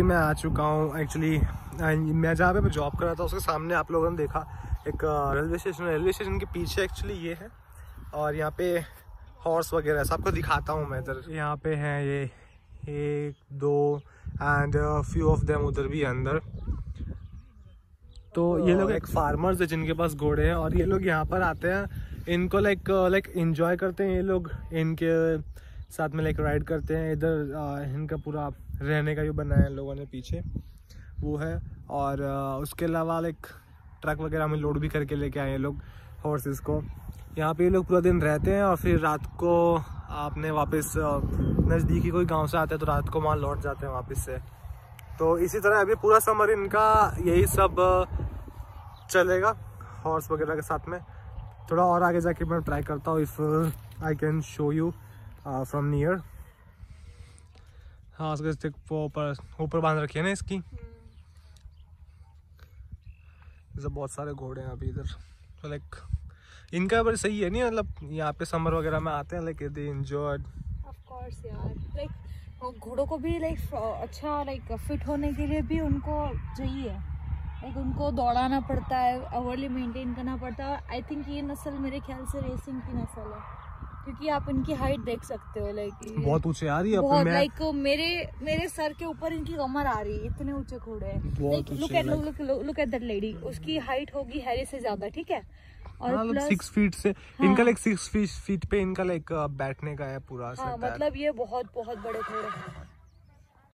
मैं आ चुका हूँ। एक्चुअली मैं जहाँ पे जॉब कर रहा था उसके सामने आप लोगों ने देखा एक रेलवे स्टेशन के पीछे एक्चुअली ये है, और यहाँ पे हॉर्स वगैरह सबको दिखाता हूँ मैं। इधर यहाँ पे हैं ये 1 2 एंड फ्यू ऑफ देम उधर भी अंदर। तो ये लोग एक फार्मर्स है जिनके पास घोड़े हैं, और ये लोग यहाँ पर आते हैं, इनको लाइक इन्जॉय करते हैं। ये लोग इनके साथ में लाइक राइड करते हैं। इधर इनका पूरा रहने का जो बनाया है लोगों ने पीछे वो है, और उसके अलावा लाइक ट्रक वगैरह में लोड भी करके लेके आए हैं लोग हॉर्सेस को। यहाँ पे ये लोग पूरा दिन रहते हैं, और फिर रात को आपने वापस नज़दीकी कोई गांव से आते हैं तो रात को वहाँ लौट जाते हैं वापस से। तो इसी तरह अभी पूरा समर इनका यही सब चलेगा हॉर्स वगैरह के साथ में। थोड़ा और आगे जाके मैं ट्राई करता हूँ, if I can show you from near. हाँ, उसके स्टिक ऊपर बांध रखी है ना इसकी। जैसे बहुत सारे घोड़े हैं अभी इधर, तो लाइक इनका पर सही है नहीं, मतलब यहाँ पे समर वगैरह में आते हैं like they enjoy. Of course यार, लाइक घोड़ों को भी लाइक अच्छा लाइक फिट होने के लिए भी उनको चाहिए, लाइक उनको दौड़ाना पड़ता है, अवरली मेंटेन करना पड़ता है। आई थिंक ये नस्ल मेरे ख्याल से रेसिंग की नस्ल है, क्योंकि आप इनकी हाइट देख सकते हो, लाइक बहुत ऊंचे आ रही है, बहुत लाइक मेरे सर के ऊपर इनकी कमर आ रही है, इतने ऊंचे घोड़े हैं। लुक एट दैट लेडी, उसकी हाइट होगी हैरी से ज्यादा, ठीक है। और हाँ, प्लस 6 फीट से हाँ, इनका लाइक 6 फीट पे इनका लाइक बैठने का है पूरा। हाँ, मतलब ये बहुत बहुत बड़े घोड़े हैं।